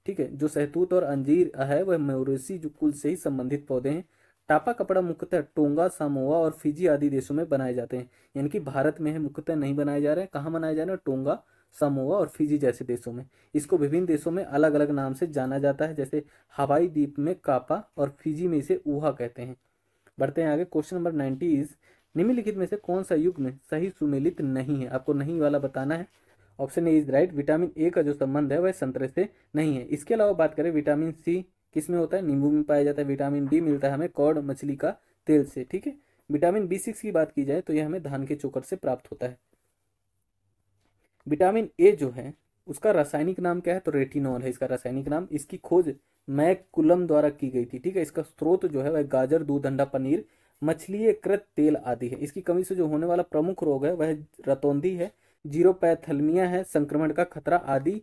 ठीक है, जो सहतूत और अंजीर है वह मोरेसी जो कुल से ही संबंधित पौधे हैं। टापा कपड़ा मुख्यतः टोंगा, सामोआ और फिजी आदि देशों में बनाए जाते हैं, यानी कि भारत में है मुख्यतः नहीं बनाए जा रहे हैं। कहाँ बनाए जा रहे हैं, टोंगा, सामोआ और फिजी जैसे देशों में। इसको विभिन्न देशों में अलग अलग नाम से जाना जाता है, जैसे हवाई द्वीप में कापा और फिजी में इसे ऊहा कहते हैं। बढ़ते हैं आगे। क्वेश्चन नंबर नाइन्टी इज निम्नलिखित में से कौन सा युग्म सही सुमेलित नहीं है, आपको नहीं वाला बताना है। Option A is right. Vitamin A का जो संबंध है वह संतरे से नहीं है। इसके अलावा बात करें विटामिन सी किस में होता है, नींबू में पाया जाता है। विटामिन डी मिलता है हमें कॉड मछली का तेल से। ठीक है, विटामिन बी सिक्स की बात की जाए तो यह हमें धान के चोकर से प्राप्त होता है। विटामिन ए जो है उसका रासायनिक नाम क्या है, तो रेटिनॉल है इसका रासायनिक नाम। इसकी खोज मैकुलम द्वारा की गई थी। ठीक है, इसका स्रोत जो है वह गाजर, दूध, अंडा, पनीर, मछलीकृत तेल आदि है। इसकी कमी से जो होने वाला प्रमुख रोग है वह रतौंधी है, जीरोपैथेल्मिया है, संक्रमण का खतरा आदि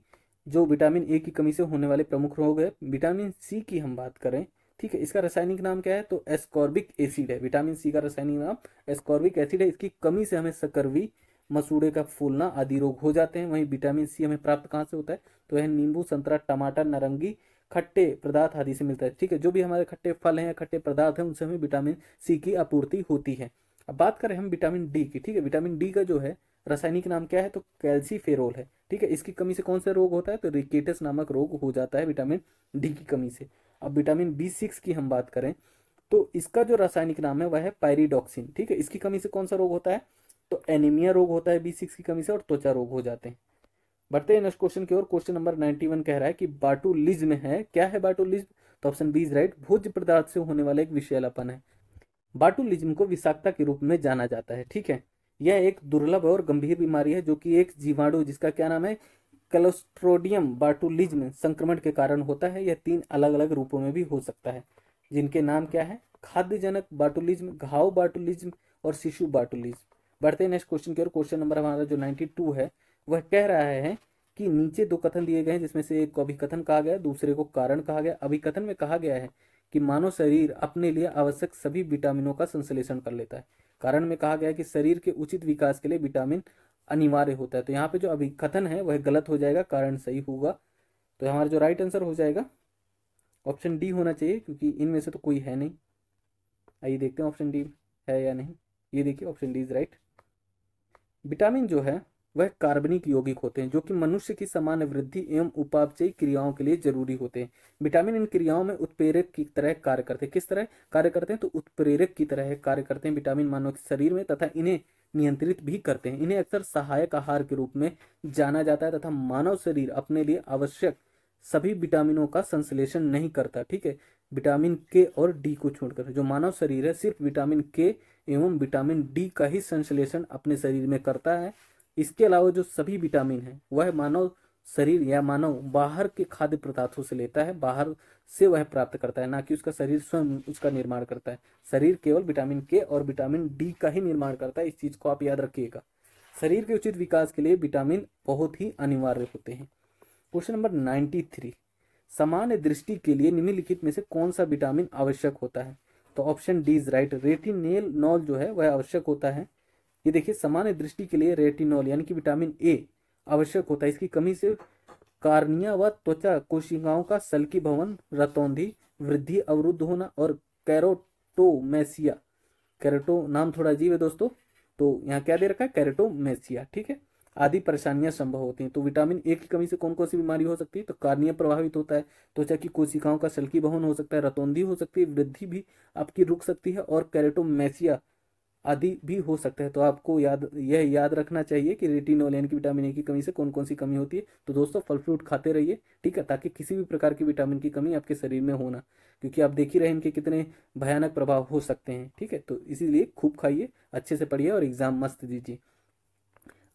जो विटामिन ए की कमी से होने वाले प्रमुख रोग है। विटामिन सी की हम बात करें, ठीक है, इसका रासायनिक नाम क्या है, तो एस्कॉर्बिक एसिड है। विटामिन सी का रासायनिक नाम एस्कॉर्बिक एसिड है। इसकी कमी से हमें सकरवी, मसूड़े का फूलना आदि रोग हो जाते हैं। वहीं विटामिन सी हमें प्राप्त कहाँ से होता है, तो यह नींबू, संतरा, टमाटर, नारंगी, खट्टे पदार्थ आदि से मिलता है। ठीक है, जो भी हमारे खट्टे फल हैं, खट्टे पदार्थ हैं, उनसे हमें विटामिन सी की आपूर्ति होती है। अब बात करें हम विटामिन डी की। ठीक है, विटामिन डी का जो है रासायनिक नाम क्या है, तो कैल्सीफेरोल है। ठीक है, इसकी कमी से कौन सा रोग होता है, तो रिकेटस नामक रोग हो जाता है विटामिन डी की कमी से। अब विटामिन बी सिक्स की हम बात करें तो इसका जो रासायनिक नाम है वह है पायरिडॉक्सिन। ठीक है, इसकी कमी से कौन सा रोग होता है, तो एनीमिया रोग होता है बी सिक्स की कमी से और त्वचा रोग हो जाते हैं। बढ़ते हैं नेक्स्ट क्वेश्चन की ओर। क्वेश्चन नंबर नाइन्टी वन कह रहा है कि बाटुलिज्म है, क्या है बाटुलिज्म, तो ऑप्शन बी इज राइट, भोज्य पदार्थ से होने वाला एक विषैलापन है। बाटुलिज्म को विषाक्तता के रूप में जाना जाता है। ठीक है, यह एक दुर्लभ और गंभीर बीमारी है जो कि एक जीवाणु जिसका क्या नाम है क्लोस्ट्रोडियम बाटुलिज्म संक्रमण के कारण होता है। यह तीन अलग अलग रूपों में भी हो सकता है जिनके नाम क्या है, खाद्यजनक बाटुलिज्म, घाव बाटुलिज्म और शिशु बाटुलिज्म। बढ़ते हैं नेक्स्ट क्वेश्चन की ओर। क्वेश्चन नंबर हमारा जो नाइन्टी टू है वह कह रहा है कि नीचे दो कथन दिए गए हैं जिसमें से एक को अभिकथन कहा गया, दूसरे को कारण कहा गया। अभिकथन में कहा गया है कि मानव शरीर अपने लिए आवश्यक सभी विटामिनों का संश्लेषण कर लेता है। कारण में कहा गया है कि शरीर के उचित विकास के लिए विटामिन अनिवार्य होता है। तो यहाँ पे जो अभिकथन है वह गलत हो जाएगा, कारण सही होगा। तो हमारा जो राइट आंसर हो जाएगा ऑप्शन डी होना चाहिए, क्योंकि इनमें से तो कोई है नहीं। आइए देखते हैं ऑप्शन डी है या नहीं। ये देखिए option D is right. Vitamin जो है वह कार्बनिक यौगिक होते हैं जो कि मनुष्य की सामान्य वृद्धि एवं उपापचयी क्रियाओं के लिए जरूरी होते हैं। विटामिन इन क्रियाओं में उत्प्रेरक की तरह कार्य करते हैं। किस तरह कार्य करते हैं, तो उत्प्रेरक की तरह कार्य करते हैं विटामिन मानव के शरीर में, तथा इन्हें नियंत्रित भी करते हैं। इन्हें अक्सर सहायक आहार के रूप में जाना जाता है तथा मानव शरीर अपने लिए आवश्यक सभी विटामिनों का संश्लेषण नहीं करता। ठीक है, विटामिन के और डी को छोड़कर जो मानव शरीर है सिर्फ विटामिन के एवं विटामिन डी का ही संश्लेषण अपने शरीर में करता है। इसके अलावा जो सभी विटामिन है वह मानव शरीर या मानव बाहर के खाद्य पदार्थों से लेता है, बाहर से वह प्राप्त करता है, ना कि उसका शरीर स्वयं उसका निर्माण करता है। शरीर केवल विटामिन के और विटामिन डी का ही निर्माण करता है, इस चीज को आप याद रखिएगा। शरीर के उचित विकास के लिए विटामिन बहुत ही अनिवार्य होते हैं। क्वेश्चन नंबर नाइन्टी थ्री, सामान्य दृष्टि के लिए निम्नलिखित में से कौन सा विटामिन आवश्यक होता है, तो option D is right, retinol जो है वह आवश्यक होता है। ये देखिए, सामान्य दृष्टि के लिए रेटिनोल यानी कि विटामिन ए आवश्यक होता है। इसकी कमी से कार्निया व त्वचा कोशिकाओं का सल्की भवन, रतौंधी वृद्धि अवरुद्ध होना और कैरोटोमेसिया, कैरोटो नाम थोड़ा अजीब है दोस्तों, तो यहाँ क्या दे रखा है कैरोटोमेसिया, ठीक है, आदि परेशानियां संभव होती हैं। तो विटामिन ए की कमी से कौन कौन सी बीमारी हो सकती है, तो कार्निया प्रभावित होता है, त्वचा की कोशिकाओं का सल्की भवन हो सकता है, रतौंधी हो सकती है, वृद्धि भी आपकी रुक सकती है और कैरोटोमेसिया आदि भी हो सकता है। तो आपको याद यह याद रखना चाहिए कि रेटिनोल यानी कि विटामिन ए की कमी से कौन कौन सी कमी होती है। तो दोस्तों फल फ्रूट खाते रहिए, ठीक है, ताकि किसी भी प्रकार की विटामिन की कमी आपके शरीर में होना, क्योंकि आप देख ही रहे हैं इनके कितने भयानक प्रभाव हो सकते हैं। ठीक है, तो इसीलिए खूब खाइए, अच्छे से पढ़िए और एग्जाम मस्त दीजिए।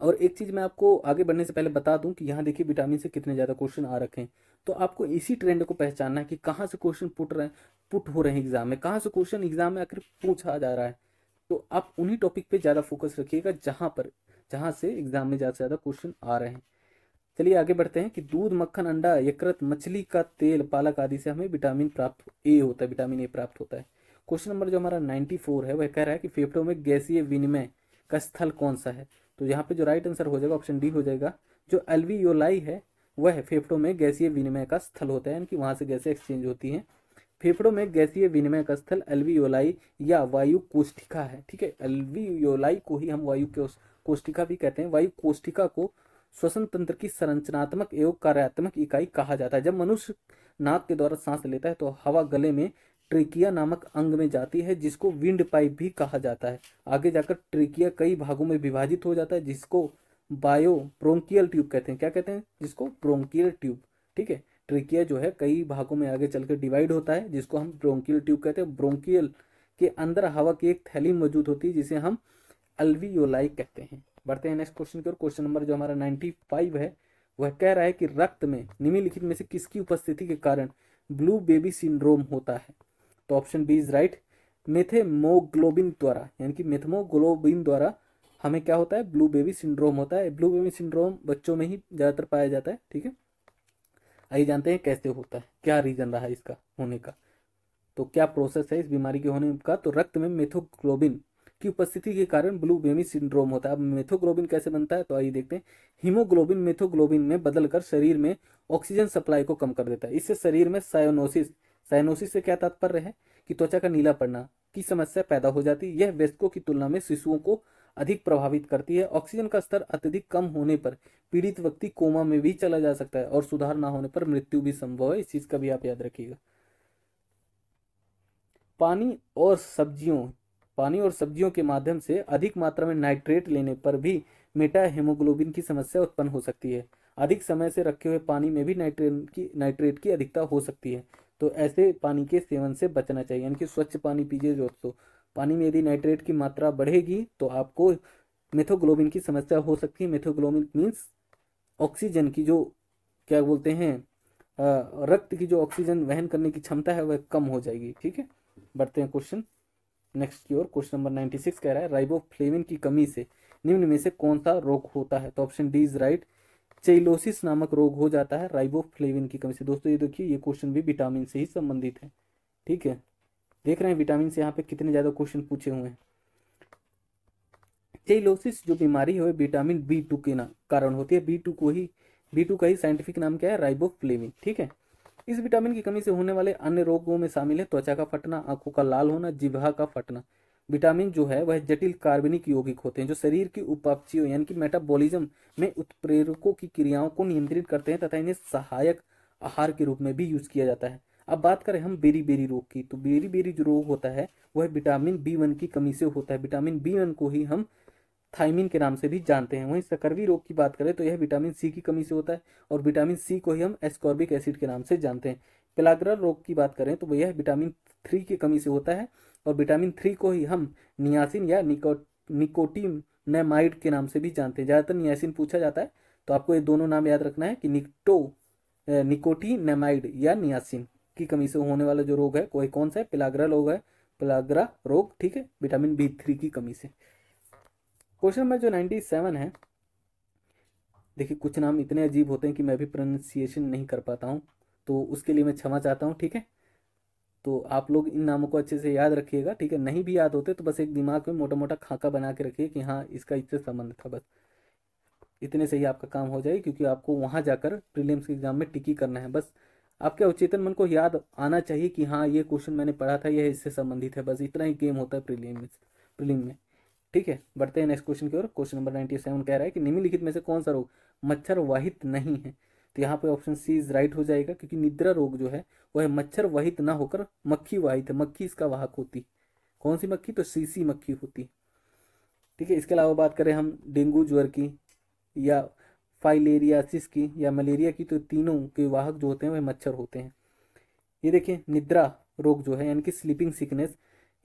और एक चीज़ मैं आपको आगे बढ़ने से पहले बता दूं कि यहाँ देखिए विटामिन से कितने ज़्यादा क्वेश्चन आ रखे हैं। तो आपको इसी ट्रेंड को पहचानना है कि कहाँ से क्वेश्चन पुट रहे पुट हो रहे हैं एग्जाम में, कहाँ से क्वेश्चन एग्जाम में आखिर पूछा जा रहा है। तो आप उन्हीं टॉपिक पे ज़्यादा फोकस रखिएगा जहाँ पर जहाँ से एग्जाम में ज़्यादा से ज़्यादा क्वेश्चन आ रहे हैं। चलिए आगे बढ़ते हैं कि दूध, मक्खन, अंडा, यकृत, मछली का तेल, पालक आदि से हमें विटामिन प्राप्त ए होता है विटामिन ए प्राप्त होता है। क्वेश्चन नंबर जो हमारा नाइन्टी फोर है वह कह रहा है कि फेफड़ों में गैसीय विनिमय का स्थल कौन सा है। तो यहाँ पे जो राइट आंसर हो जाएगा ऑप्शन डी हो जाएगा, जो एल्वीयोलाई है वह फेफड़ों में गैसीय विनिमय का स्थल होता है, यानी कि वहाँ से गैसें एक्सचेंज होती हैं। फेफड़ों में गैसीय विनिमय का स्थल एल्वीयोलाई या वायु कोष्ठिका है। ठीक है, एल्वीयोलाई को ही हम वायु कोष्ठिका भी कहते हैं। वायु कोष्ठिका को श्वसन तंत्र की संरचनात्मक एवं कार्यात्मक इकाई कहा जाता है। जब मनुष्य नाक के द्वारा सांस लेता है तो हवा गले में ट्रेकिया नामक अंग में जाती है, जिसको विंड पाइप भी कहा जाता है। आगे जाकर ट्रेकिया कई भागों में विभाजित हो जाता है, जिसको बायो ब्रोंकियल ट्यूब कहते हैं। क्या कहते हैं जिसको? Bronchial tube. ठीक है, ट्रेकिया जो है कई भागों में आगे चलकर डिवाइड होता है, जिसको हम ब्रोंकियल ट्यूब कहते हैं। ब्रोंकियल के अंदर हवा की एक थैली मौजूद होती है जिसे हम अल्वीयोलाई कहते हैं। बढ़ते हैं नेक्स्ट क्वेश्चन की ओर। क्वेश्चन नंबर जो हमारा नाइन्टी फाइव है वह कह रहा है कि रक्त में निम्नलिखित में से किसकी उपस्थिति के कारण ब्लू बेबी सिंड्रोम होता है। तो option B is right, मेथेमोग्लोबिन द्वारा यानी कि मेथेमोग्लोबिन द्वारा हमें क्या होता है ब्लू बेबी सिंड्रोम होता है। ब्लू बेबी सिंड्रोम बच्चों में ही ज़्यादातर पाया जाता है। ठीक है, आइए जानते हैं कैसे होता है, क्या रीज़न रहा है इसका होने का, तो क्या प्रोसेस है इस बीमारी के होने का। तो रक्त में मेथोग्लोबिन की उपस्थिति के कारण ब्लू बेबी सिंड्रोम होता है। अब मेथोग्लोबिन कैसे बनता है, तो आइए देखते हैं। हीमोग्लोबिन मेथोग्लोबिन में बदलकर शरीर में ऑक्सीजन सप्लाई को कम कर देता है। इससे शरीर में सायोनोसिस, साइनोसिस से क्या तात्पर्य है कि त्वचा का नीला पड़ना की समस्या पैदा हो जाती है। यह वयस्कों की तुलना में शिशुओं को अधिक प्रभावित करती है। ऑक्सीजन का स्तर अत्यधिक कम होने पर पीड़ित व्यक्ति कोमा में भी चला जा सकता है और सुधार ना होने पर मृत्यु भी संभव है। इस चीज का भी आप याद रखिएगा। पानी और सब्जियों पानी और सब्जियों के माध्यम से अधिक मात्रा में नाइट्रेट लेने पर भी मेटा हीमोग्लोबिन की समस्या उत्पन्न हो सकती है। अधिक समय से रखे हुए पानी में भी नाइट्रेट की नाइट्रेट की अधिकता हो सकती है, तो ऐसे पानी के सेवन से बचना चाहिए। यानी कि स्वच्छ पानी पीजिए दोस्तों। पानी में यदि नाइट्रेट की मात्रा बढ़ेगी तो आपको मेथोग्लोबिन की समस्या हो सकती है। मेथोग्लोबिन मीन्स ऑक्सीजन की जो क्या बोलते हैं रक्त की जो ऑक्सीजन वहन करने की क्षमता है वह कम हो जाएगी। ठीक है, बढ़ते हैं क्वेश्चन नेक्स्ट की ओर। क्वेश्चन नंबर नाइन्टी सिक्स कह रहा है राइबोफ्लेविन की कमी से निम्न में से कौन सा रोग होता है, तो option D is right, cheilosis नामक रोग हो जाता है राइबोफ्लेविन की कमी से। दोस्तों ये देखिए ये क्वेश्चन भी विटामिन से ही संबंधित है। ठीक है, देख रहे हैं विटामिन से यहाँ पे कितने ज्यादा क्वेश्चन पूछे हुए हैं। चेलोसिस जो बीमारी है विटामिन बी टू के कारण होती है। बी टू को ही बी टू का ही साइंटिफिक नाम क्या है, राइबोफ्लेविन। ठीक है, इस विटामिन की कमी से होने वाले अन्य रोगों में शामिल है त्वचा का फटना, आंखों का लाल होना, जिह्वा का फटना। विटामिन जो है वह जटिल कार्बनिक यौगिक होते हैं जो शरीर की उपापचयों यानी कि मेटाबॉलिज्म में उत्प्रेरकों की क्रियाओं को नियंत्रित करते हैं तथा इन्हें सहायक आहार के रूप में भी यूज किया जाता है। अब बात करें हम बेरी बेरी रोग की, तो बेरी बेरी जो रोग होता है वह विटामिन बी वन की कमी से होता है। विटामिन बी वन को ही हम थायमिन के नाम से भी जानते हैं। वहीं सकरवी रोग की बात करें तो यह विटामिन सी की कमी से होता है और विटामिन सी को ही हम एस्कॉर्बिक एसिड के नाम से जानते हैं। पेलाग्रा रोग की बात करें तो यह विटामिन थ्री की कमी से होता है और विटामिन थ्री को ही हम नियासिन या निको निकोटीनेमाइड के नाम से भी जानते हैं। ज़्यादातर नियासिन पूछा जाता है तो आपको ये दोनों नाम याद रखना है कि निकटो निकोटीनेमाइड या नियासिन की कमी से होने वाला जो रोग है कोई कौन सा है, पेलाग्रा रोग है, पेलाग्रा रोग। ठीक है, विटामिन बी थ्री की कमी से। क्वेश्चन नंबर जो सत्तानवे है, देखिए कुछ नाम इतने अजीब होते हैं कि मैं भी प्रोनाउंसिएशन नहीं कर पाता हूँ तो उसके लिए मैं क्षमा चाहता हूँ। ठीक है, तो आप लोग इन नामों को अच्छे से याद रखिएगा। ठीक है, नहीं भी याद होते तो बस एक दिमाग में मोटा मोटा खाका बना के रखिए कि हाँ इसका इससे संबंध था, बस इतने से ही आपका काम हो जाए, क्योंकि आपको वहाँ जाकर प्रीलिम्स के एग्जाम में टिकी करना है। बस आपके अवचेतन मन को याद आना चाहिए कि हाँ ये क्वेश्चन मैंने पढ़ा था, यह इससे संबंधित है। बस इतना ही गेम होता है प्रीलिम्स प्रीलिम में। ठीक है, बढ़ते हैं नेक्स्ट क्वेश्चन की ओर। क्वेश्चन नंबर सत्तानवे कह रहा है कि निम्नलिखित में से कौन सा रोग मच्छर वाहित नहीं है, तो यहाँ पे ऑप्शन सी इज राइट हो जाएगा, क्योंकि निद्रा रोग जो है वह मच्छर वाहित ना होकर मक्खी वाहित है। मक्खी इसका वाहक होती, कौन सी मक्खी, तो सीसी मक्खी होती। ठीक है, इसके अलावा बात करें हम डेंगू ज्वर की या फाइलेरियासिस की या मलेरिया की, तो तीनों के वाहक जो होते हैं वह मच्छर होते हैं। ये देखिए निद्रा रोग जो है यानी कि स्लीपिंग सिकनेस,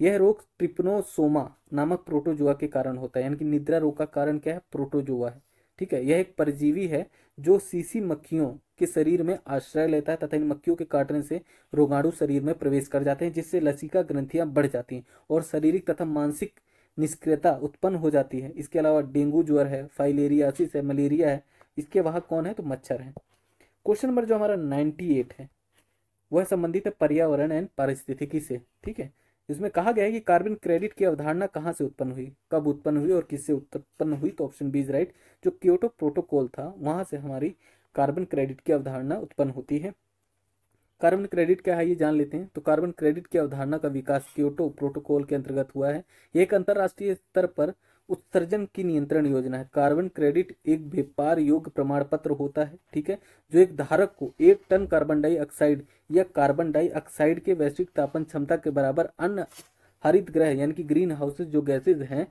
यह रोग ट्रिप्नोसोमा नामक प्रोटोजोआ के कारण होता है। यानी कि निद्रा रोग का कारण क्या है, प्रोटोजोआ है। ठीक है, यह एक परजीवी है जो सीसी मक्खियों के शरीर में आश्रय लेता है तथा इन मक्खियों के काटने से रोगाणु शरीर में प्रवेश कर जाते हैं, जिससे लसिका ग्रंथियां बढ़ जाती हैं और शारीरिक तथा मानसिक निष्क्रियता उत्पन्न हो जाती है। इसके अलावा डेंगू ज्वर है, फाइलेरियासिस है, मलेरिया है, इसके वाहक कौन है, तो मच्छर है। क्वेश्चन नंबर जो हमारा नाइन्टी एट है वह संबंधित है पर्यावरण एंड पारिस्थितिकी से। ठीक है, इसमें कहा गया है कि कार्बन क्रेडिट की अवधारणा कहाँ से उत्पन्न हुई, कब उत्पन्न हुई और किससे उत्पन्न हुई, तो ऑप्शन बी इज राइट, जो क्योटो प्रोटोकॉल था वहां से हमारी कार्बन क्रेडिट की अवधारणा उत्पन्न होती है। कार्बन क्रेडिट क्या है ये जान लेते हैं। तो कार्बन क्रेडिट की अवधारणा का विकास क्योटो प्रोटोकॉल के अंतर्गत हुआ है। यह एक अंतर्राष्ट्रीय स्तर पर उत्सर्जन की नियंत्रण योजना है। कार्बन क्रेडिट एक व्यापार योग्य प्रमाण पत्र होता है। ठीक है, जो एक धारक को एक टन कार्बन डाइऑक्साइड या कार्बन डाइऑक्साइड के वैश्विक तापन क्षमता के बराबर अन्य हरित गृह यानी कि ग्रीन हाउसेज जो गैसेज हैं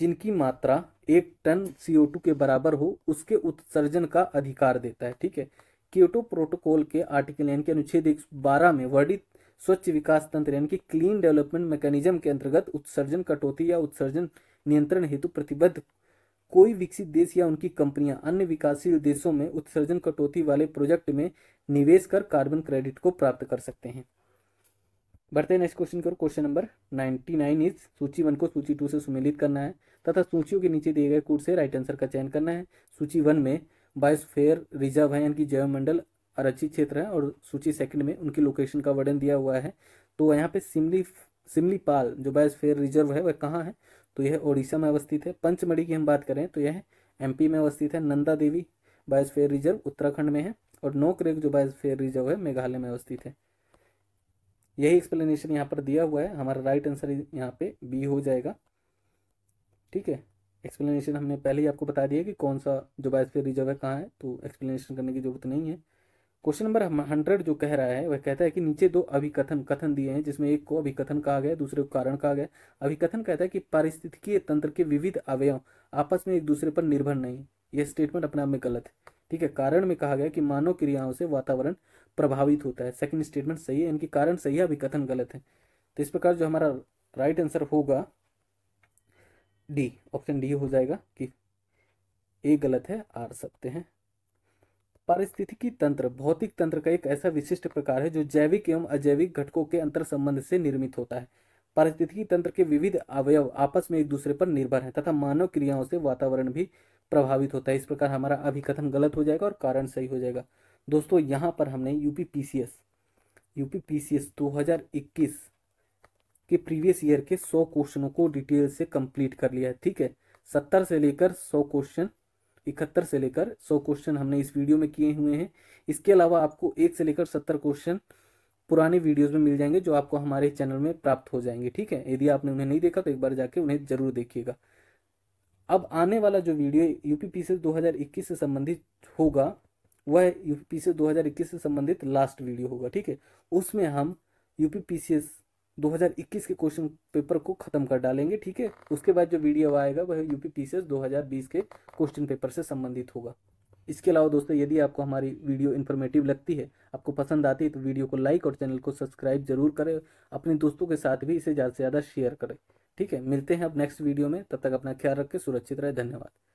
जिनकी मात्रा एक टन सी ओ टू के बराबर हो उसके उत्सर्जन का अधिकार देता है। ठीक है, क्योटो प्रोटोकॉल के आर्टिकल यानी कि अनुच्छेद एक सौ बारह में वर्णित स्वच्छ विकास तंत्र यानी कि क्लीन डेवलपमेंट मैकेनिज्म के अंतर्गत उत्सर्जन कटौती या उत्सर्जन नियंत्रण हेतु प्रतिबद्ध कोई विकसित देश या उनकी कंपनियां अन्य विकासशील देशों में उत्सर्जन कटौती वाले प्रोजेक्ट में निवेश कर कार्बन क्रेडिट को प्राप्त कर सकते हैं। बढ़ते हैं नेक्स्ट क्वेश्चन की ओर। Question number ninety nine is सूची वन को सूची टू से सुमेलित करना है तथा सूचियों के नीचे दिए गए कोड से राइट आंसर का चयन करना है। सूची वन में बायोस्फीयर रिजर्व है यानी कि जैवमंडल आरक्षित क्षेत्र है और सूची सेकंड में उनकी लोकेशन का वर्णन दिया हुआ है। तो यहाँ पे सिमली सिमलीपाल जो बायोस्फीयर रिजर्व है वह कहाँ है, तो यह ओडिशा में अवस्थित है। पंचमढ़ी की हम बात करें तो यह एमपी में अवस्थित है। नंदा देवी बायोस्फीयर रिजर्व उत्तराखंड में है और नोकरेक जो बायोस्फीयर रिजर्व है मेघालय में अवस्थित है। यही एक्सप्लेनेशन यहाँ पर दिया हुआ है। हमारा राइट आंसर यहाँ पे बी हो जाएगा। ठीक है, एक्सप्लेनेशन हमने पहले ही आपको बता दिया कि कौन सा जो बायोस्फीयर रिजर्व है कहाँ है, तो एक्सप्लेनेशन करने की जरूरत नहीं है। क्वेश्चन नंबर हंड्रेड जो कह रहा है वह कहता है कि नीचे दो अभिकथन कथन दिए हैं, जिसमें एक को अभिकथन कहा गया, दूसरे को कारण कहा गया। अभिकथन कहता है कि पारिस्थितिकीय तंत्र के विविध अवयव आपस में एक दूसरे पर निर्भर नहीं। यह स्टेटमेंट अपने आप में गलत है। ठीक है, कारण में कहा गया कि मानव क्रियाओं से वातावरण प्रभावित होता है। सेकंड स्टेटमेंट सही है, इनकी कारण सही है, अभिकथन गलत है। तो इस प्रकार जो हमारा राइट आंसर होगा डी, ऑप्शन डी हो जाएगा कि ए गलत है, आर सकते हैं। पारिस्थितिकी तंत्र भौतिक तंत्र का एक ऐसा विशिष्ट प्रकार है जो जैविक एवं अजैविक घटकों के अंतर संबंध से निर्मित होता है। पारिस्थितिकी तंत्र के विविध अवयव आपस में एक दूसरे पर निर्भर है तथा मानव क्रियाओं से वातावरण भी प्रभावित होता है। इस प्रकार हमारा अभिकथन गलत हो जाएगा और कारण सही हो जाएगा। दोस्तों, यहाँ पर हमने यूपी पीसीएस यूपी पीसीएस दो हज़ार इक्कीस के प्रीवियस ईयर के सौ क्वेश्चनों को डिटेल से कंप्लीट कर लिया है। ठीक है, सत्तर से लेकर सौ क्वेश्चन, इकहत्तर से लेकर सौ क्वेश्चन हमने इस वीडियो में किए हुए हैं। इसके अलावा आपको एक से लेकर सत्तर क्वेश्चन पुराने वीडियोस में मिल जाएंगे जो आपको हमारे चैनल में प्राप्त हो जाएंगे। ठीक है, यदि आपने उन्हें नहीं देखा तो एक बार जाके उन्हें जरूर देखिएगा। अब आने वाला जो वीडियो यूपी पीसीएस दो हज़ार इक्कीस से संबंधित होगा वह यूपी पीसीएस दो हज़ार इक्कीस से संबंधित लास्ट वीडियो होगा। ठीक है, उसमें हम यूपी पीसीएस दो हज़ार इक्कीस के क्वेश्चन पेपर को खत्म कर डालेंगे। ठीक है, उसके बाद जो वीडियो आएगा वह यूपी पीसीएस दो हज़ार बीस के क्वेश्चन पेपर से संबंधित होगा। इसके अलावा दोस्तों, यदि आपको हमारी वीडियो इन्फॉर्मेटिव लगती है, आपको पसंद आती है, तो वीडियो को लाइक और चैनल को सब्सक्राइब जरूर करें। अपने दोस्तों के साथ भी इसे ज़्यादा से ज़्यादा शेयर करें। ठीक है, मिलते हैं अब नेक्स्ट वीडियो में। तब तक अपना ख्याल रखें, सुरक्षित रहें। धन्यवाद।